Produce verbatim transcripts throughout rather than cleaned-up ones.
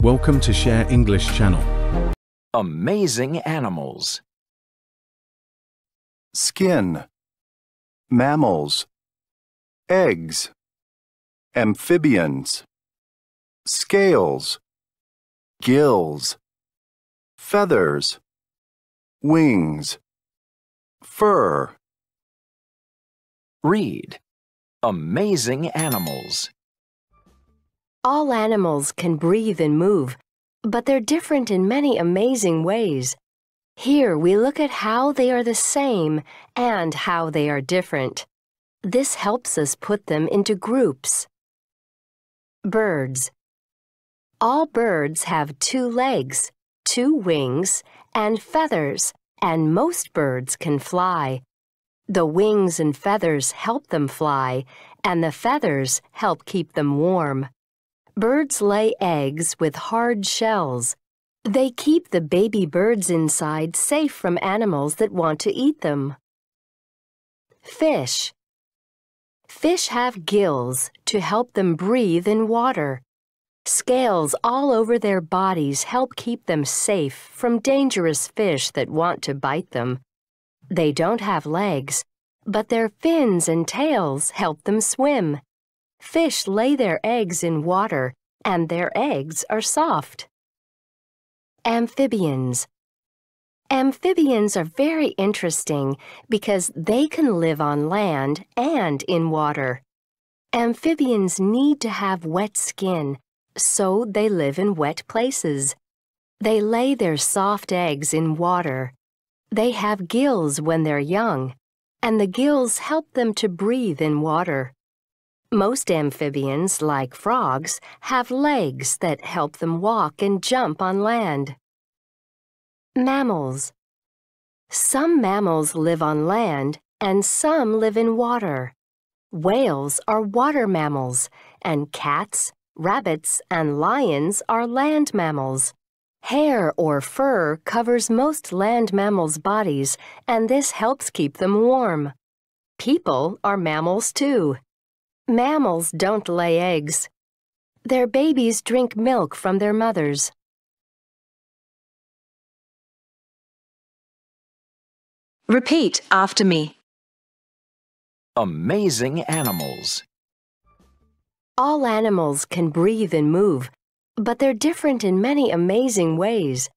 Welcome to Share English channel. Amazing animals. Skin. Mammals. Eggs. Amphibians. Scales. Gills. Feathers. Wings. Fur. Read. Amazing animals. All animals can breathe and move, but they're different in many amazing ways. Here we look at how they are the same and how they are different. This helps us put them into groups. Birds. All birds have two legs, two wings, and feathers, and most birds can fly. The wings and feathers help them fly, and the feathers help keep them warm. Birds lay eggs with hard shells. They keep the baby birds inside safe from animals that want to eat them. Fish. Fish have gills to help them breathe in water. Scales all over their bodies help keep them safe from dangerous fish that want to bite them. They don't have legs, but their fins and tails help them swim. Fish lay their eggs in water, and their eggs are soft. Amphibians. Amphibians are very interesting because they can live on land and in water. Amphibians need to have wet skin, so they live in wet places. They lay their soft eggs in water. They have gills when they're young, and the gills help them to breathe in water. Most amphibians, like frogs, have legs that help them walk and jump on land. Mammals. Some mammals live on land and some live in water. Whales are water mammals, and cats, rabbits, and lions are land mammals. Hair or fur covers most land mammals' bodies, and this helps keep them warm. People are mammals too. Mammals don't lay eggs. Their babies drink milk from their mothers. Repeat after me. Amazing animals. All animals can breathe and move, but they're different in many amazing ways.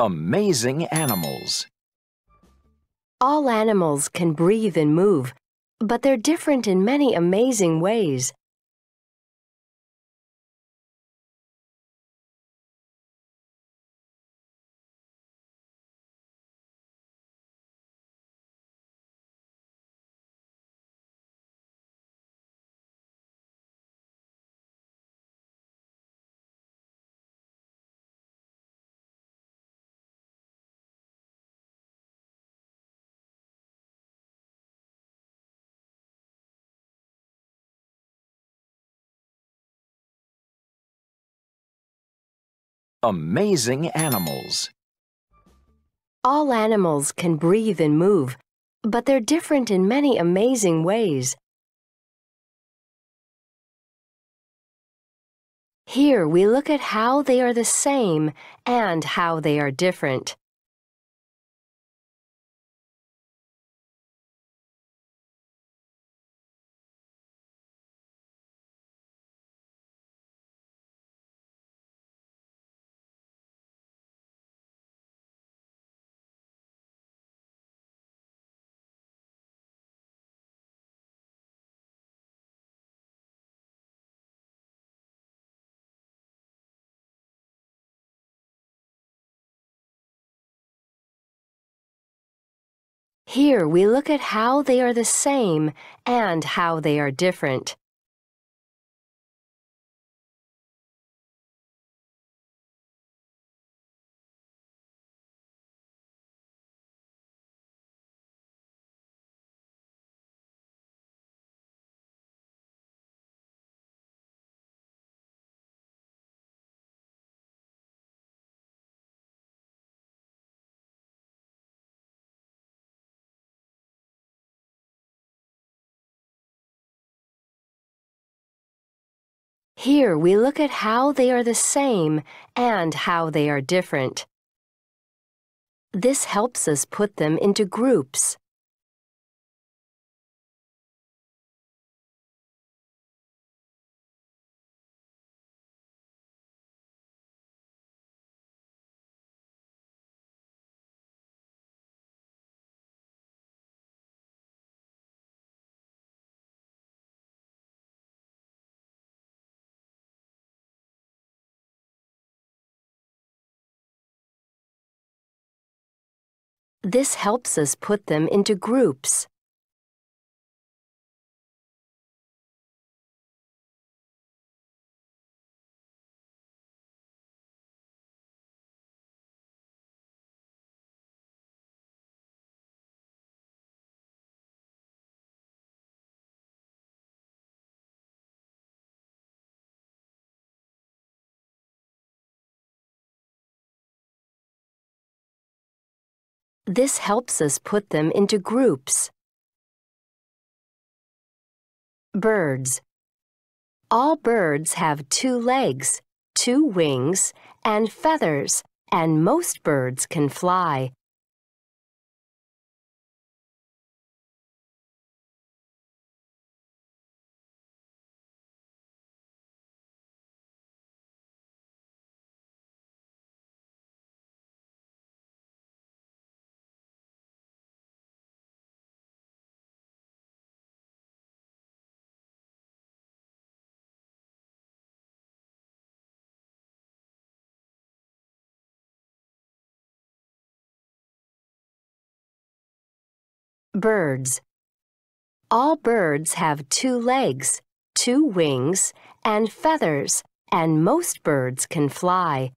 Amazing animals. All animals can breathe and move, but they're different in many amazing ways. Amazing animals. All animals can breathe and move, but they're different in many amazing ways. Here we look at how they are the same and how they are different. Here we look at how they are the same and how they are different. Here we look at how they are the same and how they are different. This helps us put them into groups. This helps us put them into groups. This helps us put them into groups. Birds. All birds have two legs, two wings, and feathers, and most birds can fly. Birds. All birds have two legs, two wings, and feathers, and most birds can fly.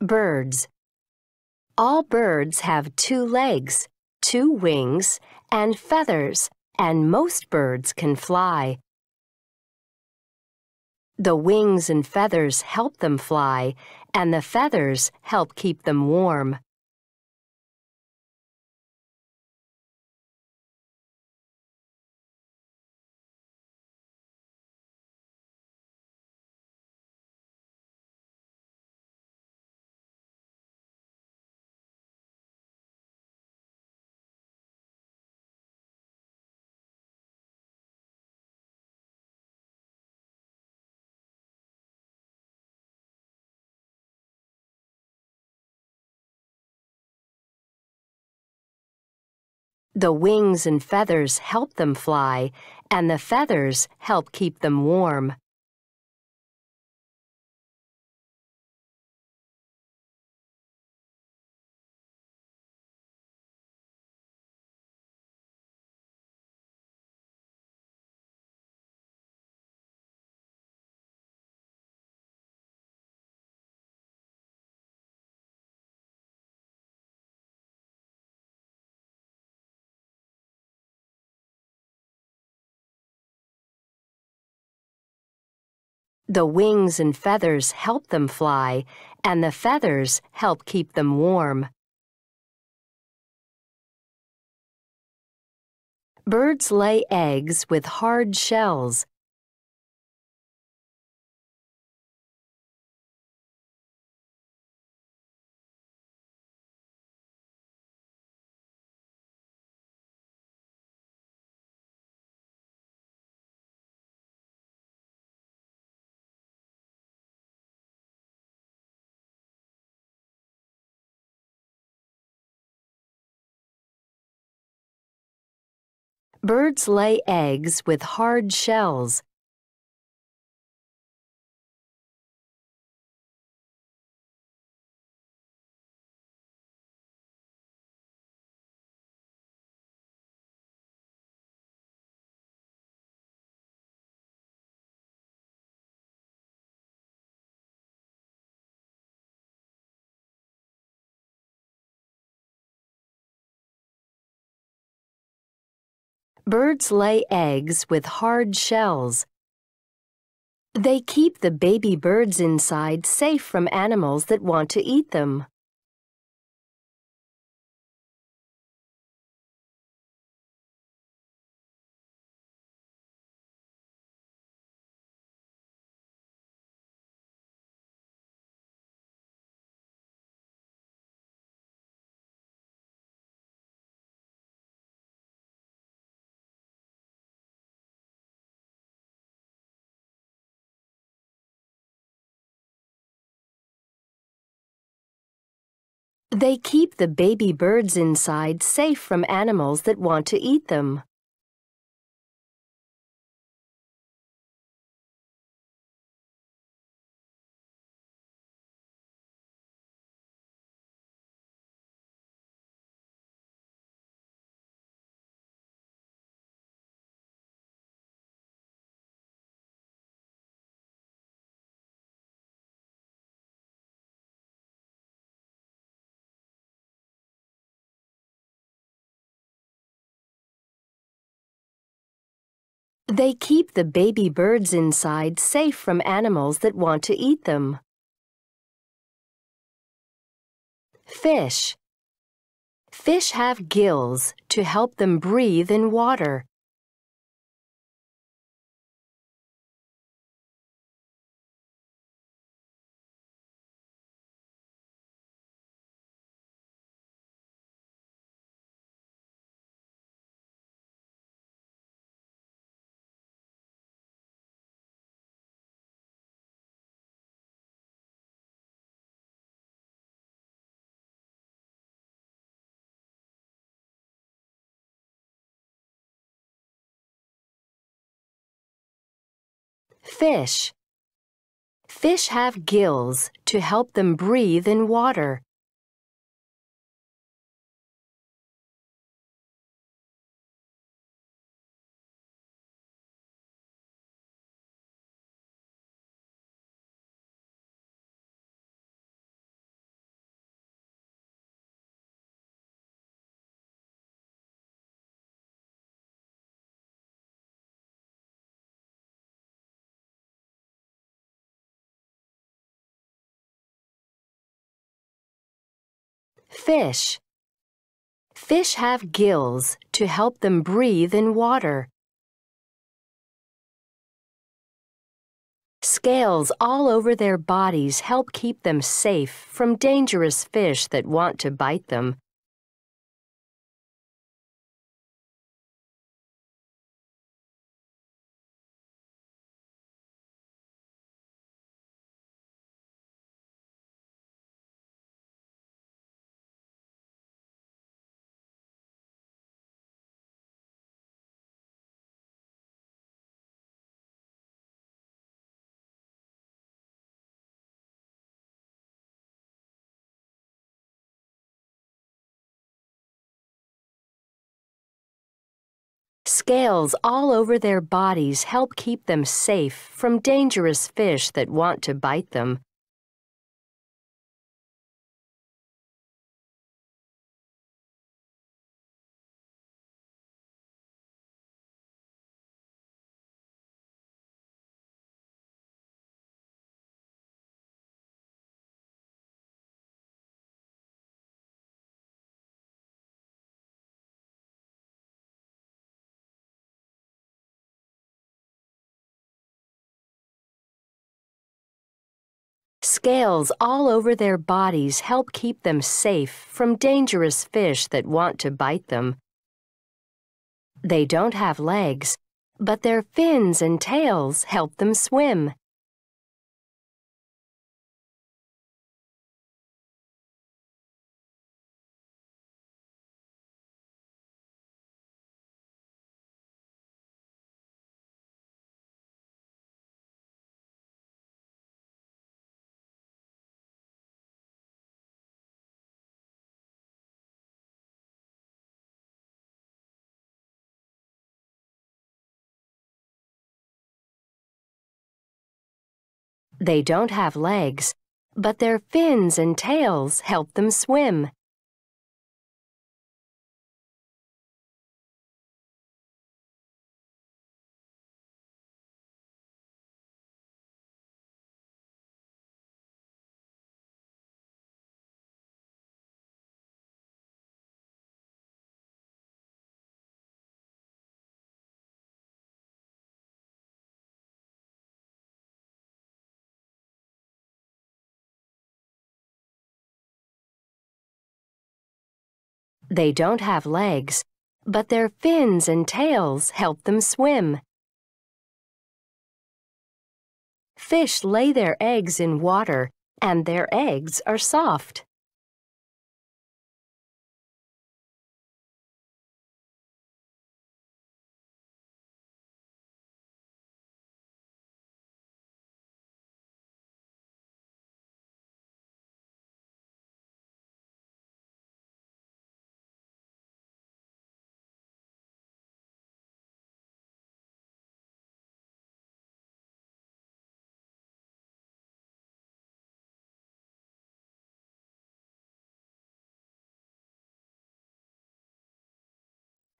Birds. All birds have two legs, two wings, and feathers, and most birds can fly. The wings and feathers help them fly, and the feathers help keep them warm. The wings and feathers help them fly, and the feathers help keep them warm. The wings and feathers help them fly, and the feathers help keep them warm. Birds lay eggs with hard shells. Birds lay eggs with hard shells. Birds lay eggs with hard shells. They keep the baby birds inside safe from animals that want to eat them. They keep the baby birds inside safe from animals that want to eat them. They keep the baby birds inside safe from animals that want to eat them. Fish. Fish have gills to help them breathe in water. Fish. Fish have gills to help them breathe in water. Fish. Fish have gills to help them breathe in water. Scales all over their bodies help keep them safe from dangerous fish that want to bite them. Scales all over their bodies help keep them safe from dangerous fish that want to bite them. Scales all over their bodies help keep them safe from dangerous fish that want to bite them. They don't have legs, but their fins and tails help them swim. They don't have legs, but their fins and tails help them swim. They don't have legs, but their fins and tails help them swim. Fish lay their eggs in water, and their eggs are soft.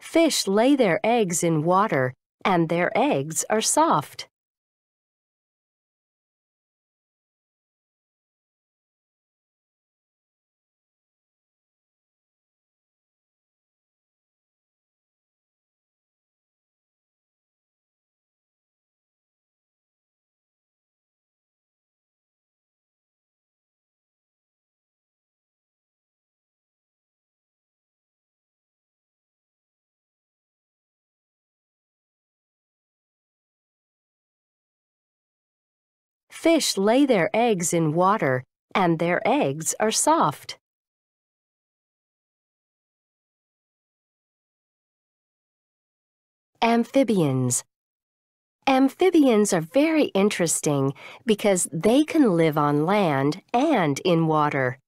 Fish lay their eggs in water, and their eggs are soft. Fish lay their eggs in water, and their eggs are soft. Amphibians. Amphibians are very interesting because they can live on land and in water.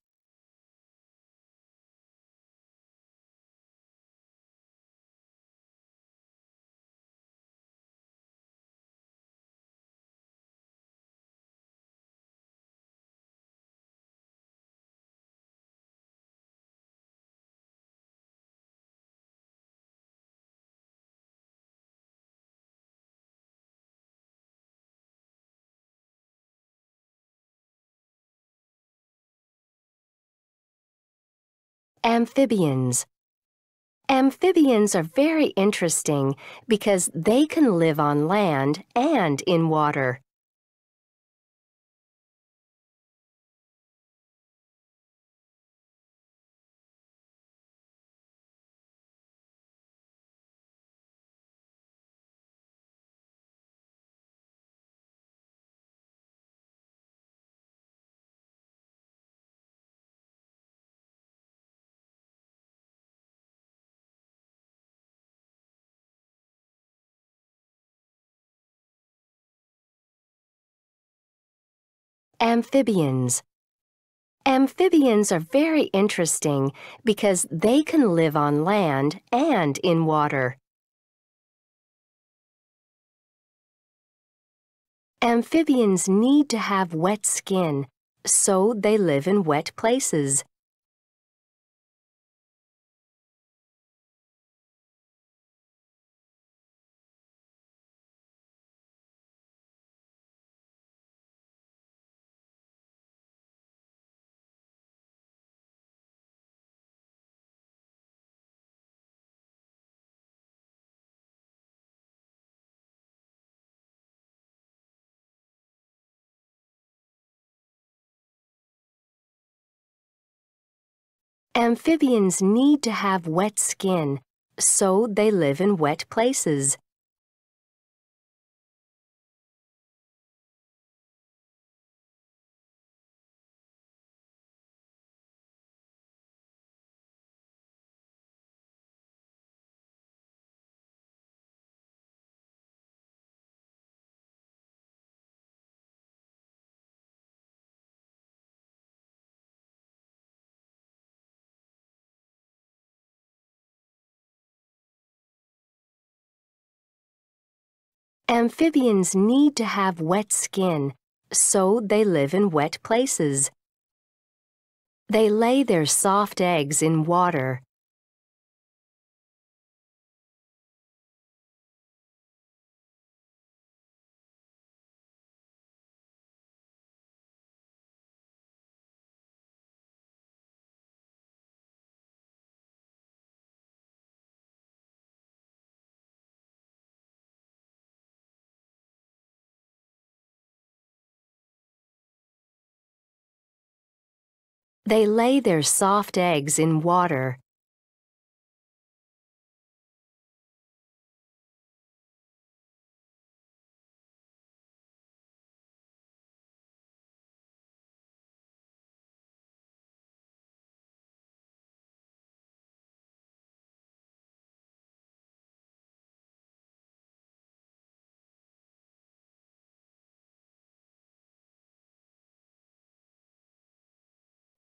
Amphibians. Amphibians are very interesting because they can live on land and in water. Amphibians. Amphibians are very interesting because they can live on land and in water. Amphibians need to have wet skin, so they live in wet places. Amphibians need to have wet skin, so they live in wet places. Amphibians need to have wet skin, so they live in wet places. They lay their soft eggs in water. They lay their soft eggs in water.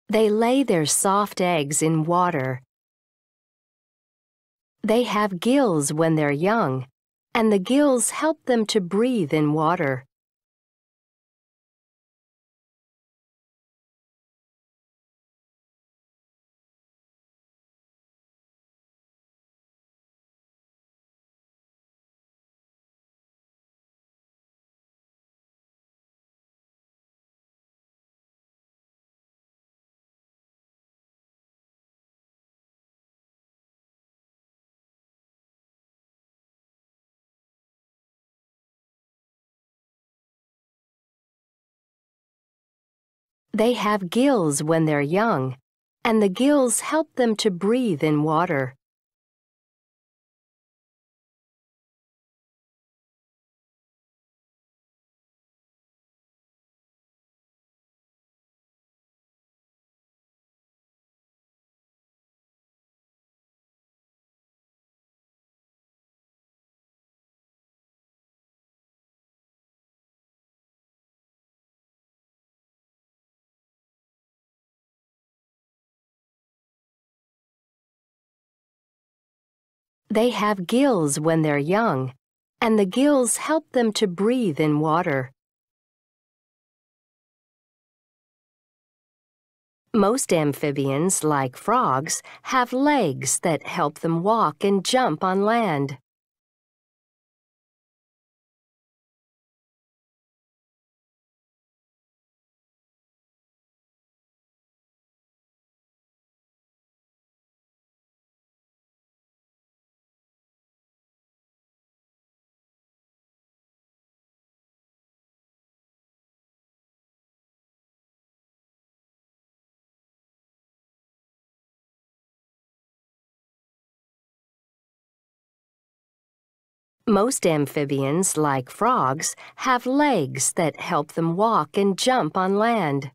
They lay their soft eggs in water. They have gills when they're young, and the gills help them to breathe in water. They have gills when they're young, and the gills help them to breathe in water. They have gills when they're young, and the gills help them to breathe in water. Most amphibians, like frogs, have legs that help them walk and jump on land. Most amphibians, like frogs, have legs that help them walk and jump on land.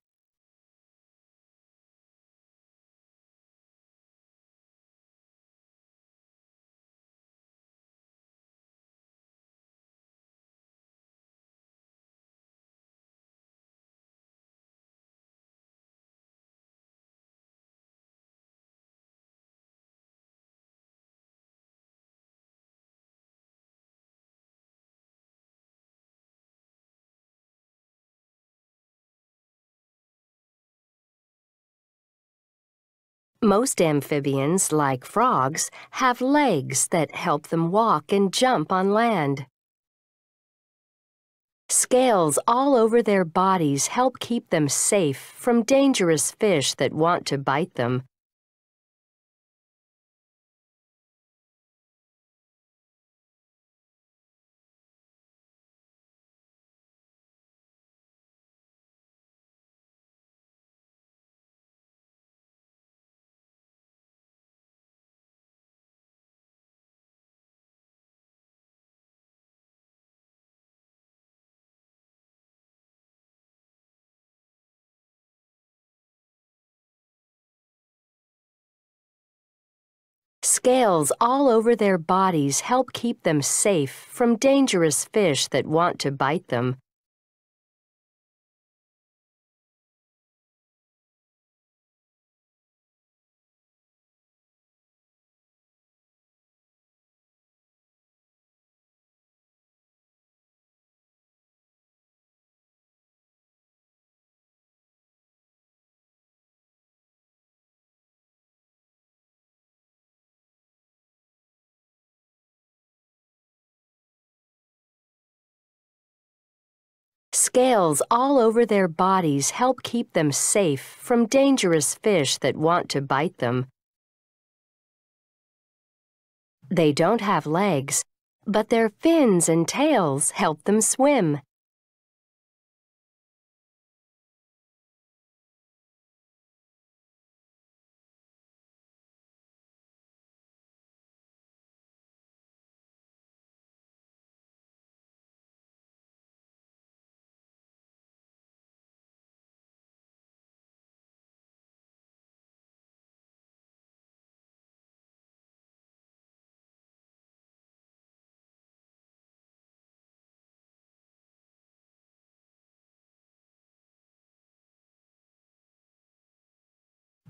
Most amphibians, like frogs, have legs that help them walk and jump on land. Scales all over their bodies help keep them safe from dangerous fish that want to bite them. Scales all over their bodies help keep them safe from dangerous fish that want to bite them. scales all over their bodies help keep them safe from dangerous fish that want to bite them. They don't have legs, but their fins and tails help them swim.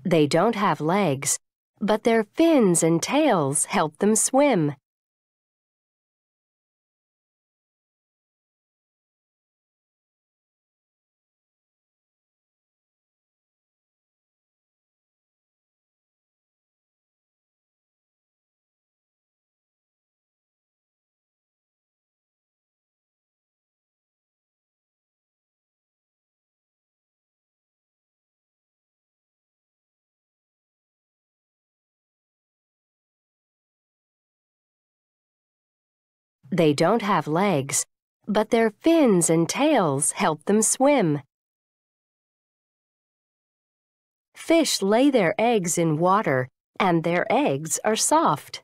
They don't have legs, but their fins and tails help them swim. They don't have legs, but their fins and tails help them swim. Fish lay their eggs in water, and their eggs are soft.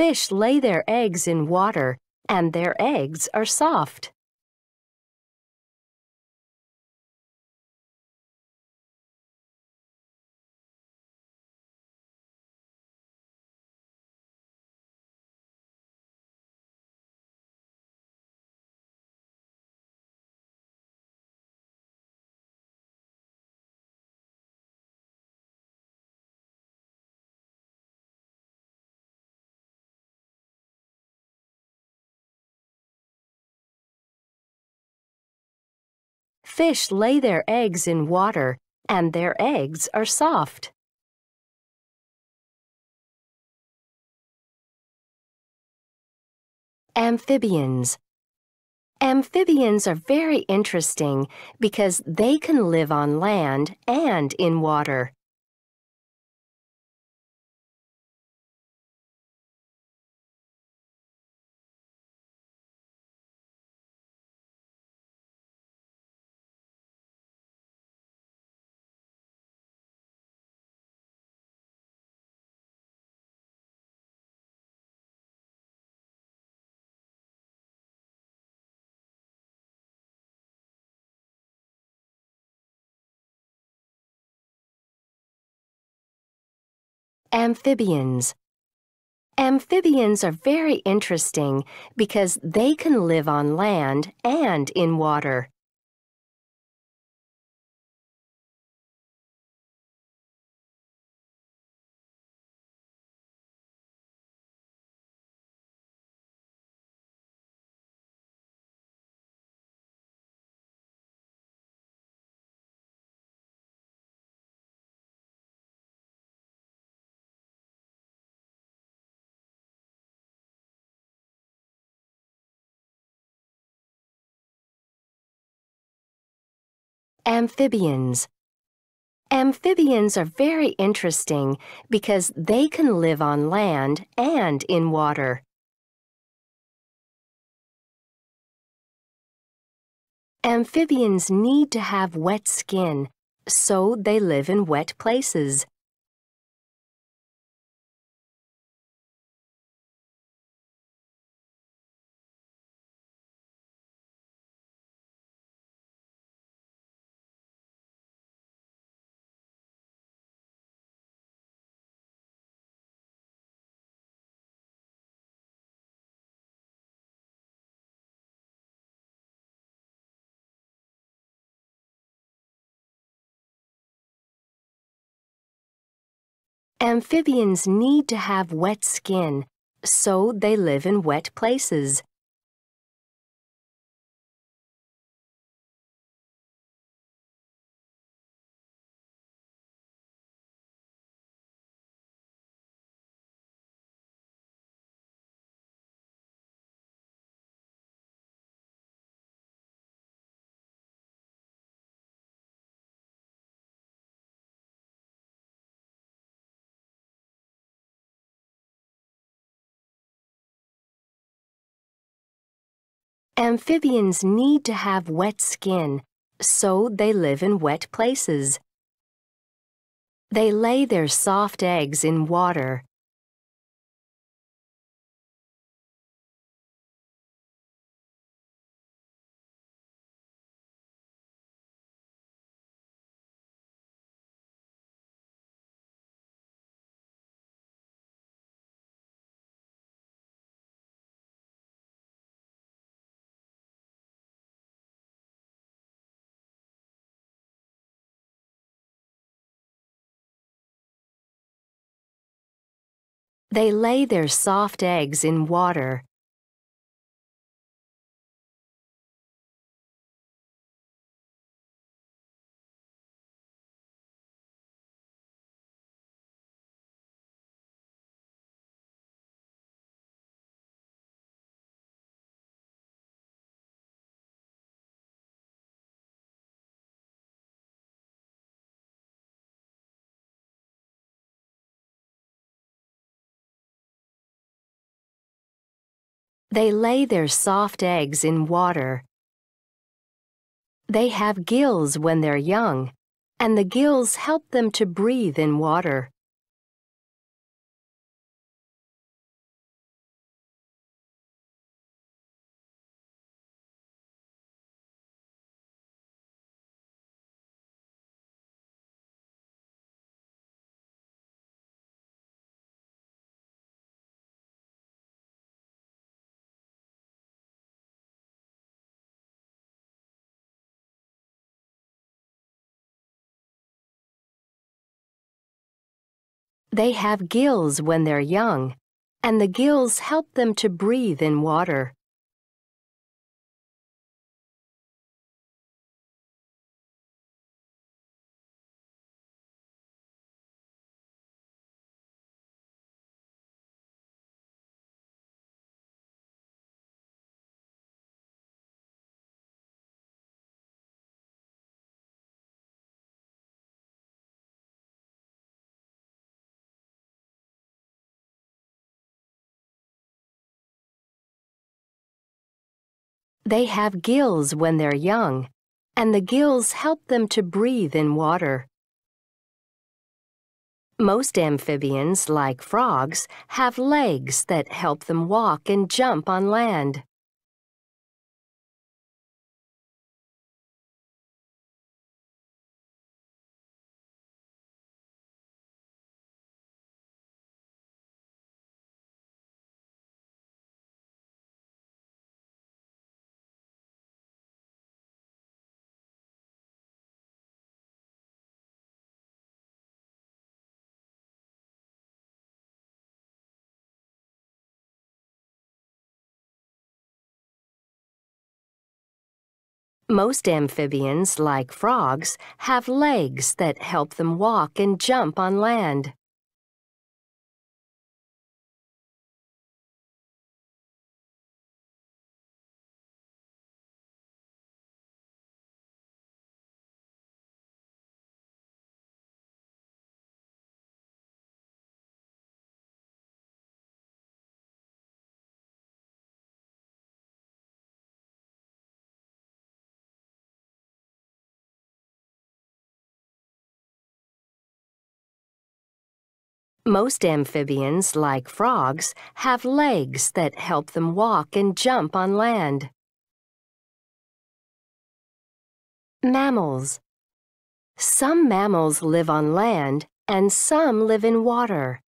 Fish lay their eggs in water, and their eggs are soft. Fish lay their eggs in water, and their eggs are soft. Amphibians. Amphibians are very interesting because they can live on land and in water. Amphibians. Amphibians are very interesting because they can live on land and in water. Amphibians. Amphibians are very interesting because they can live on land and in water. Amphibians need to have wet skin, so they live in wet places. Amphibians need to have wet skin, so they live in wet places. Amphibians need to have wet skin, so they live in wet places. They lay their soft eggs in water. They lay their soft eggs in water. They lay their soft eggs in water. They have gills when they're young, and the gills help them to breathe in water. They have gills when they're young, and the gills help them to breathe in water. They have gills when they're young, and the gills help them to breathe in water. Most amphibians, like frogs, have legs that help them walk and jump on land. Most amphibians, like frogs, have legs that help them walk and jump on land. Most amphibians, like frogs, have legs that help them walk and jump on land. Mammals. Some mammals live on land, and some live in water.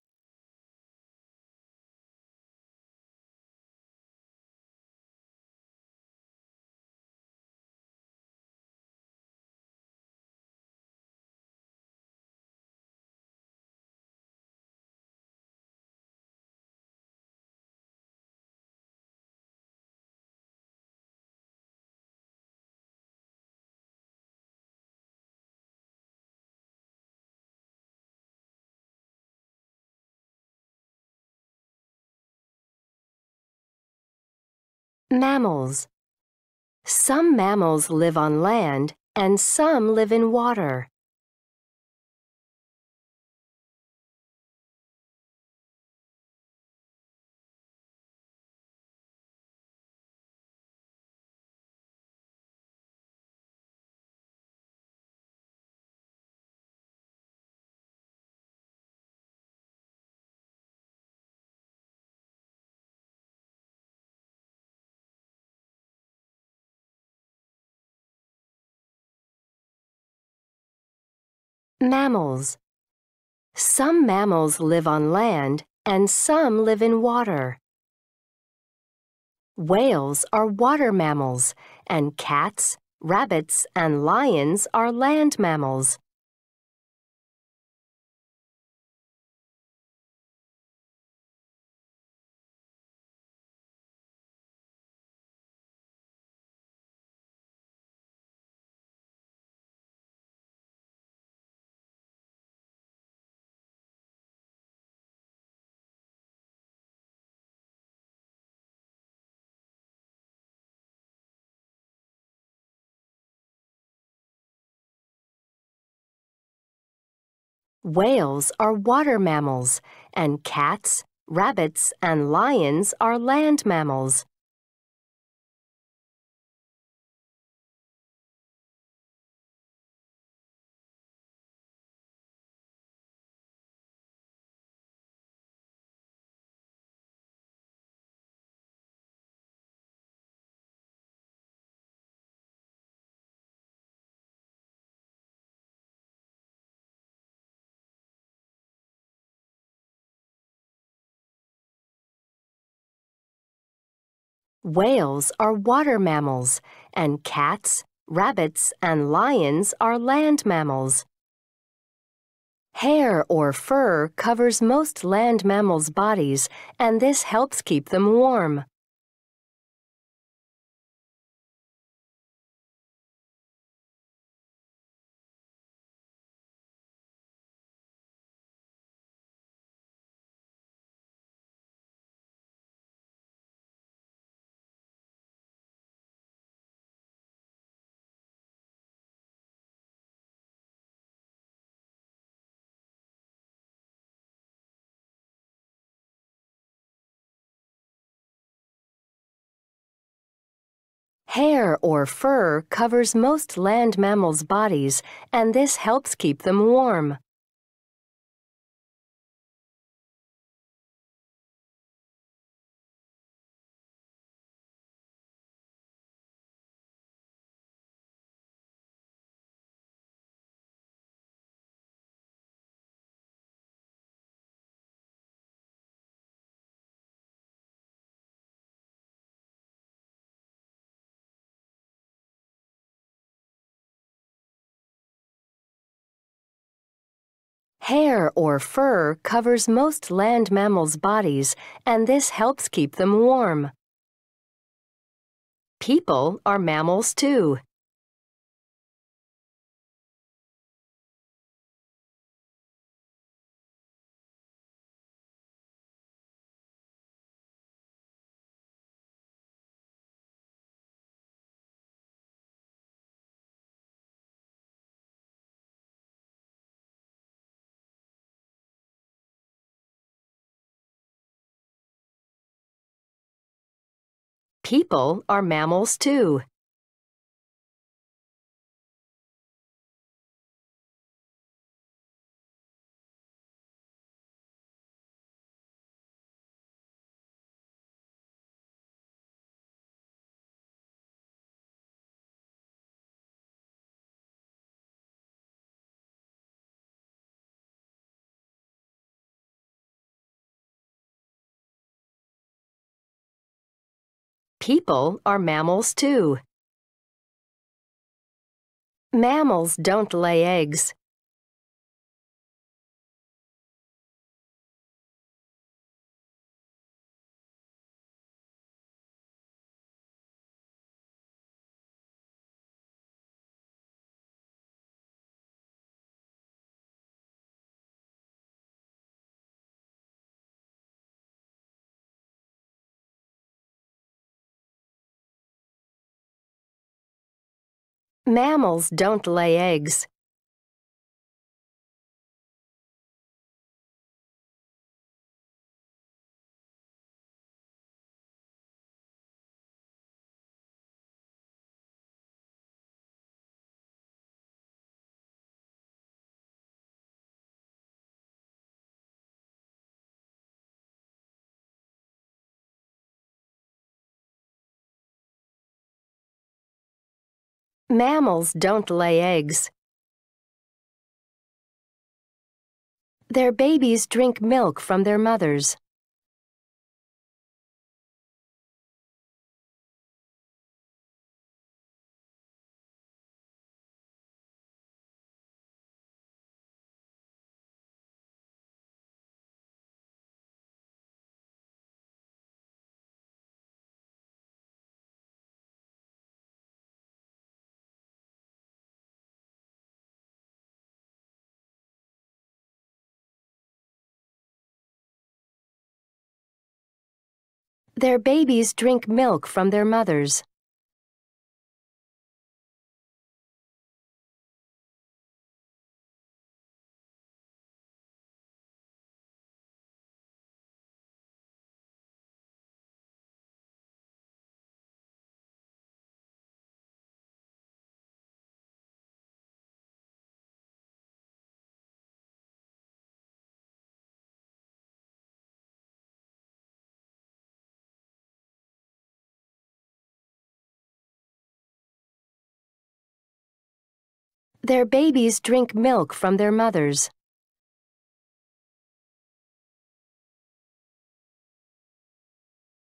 Mammals. Some mammals live on land and some live in water. Mammals. Some mammals live on land and some live in water. Whales are water mammals, and cats, rabbits, and lions are land mammals. Whales are water mammals, and cats, rabbits, and lions are land mammals. Whales are water mammals, and cats, rabbits, and lions are land mammals. Hair or fur covers most land mammals' bodies, and this helps keep them warm. Hair or fur covers most land mammals' bodies, and this helps keep them warm. Hair or fur covers most land mammals' bodies, and this helps keep them warm. People are mammals too. People are mammals too. People are mammals too. Mammals don't lay eggs. Mammals don't lay eggs. Mammals don't lay eggs. Their babies drink milk from their mothers. Their babies drink milk from their mothers. Their babies drink milk from their mothers.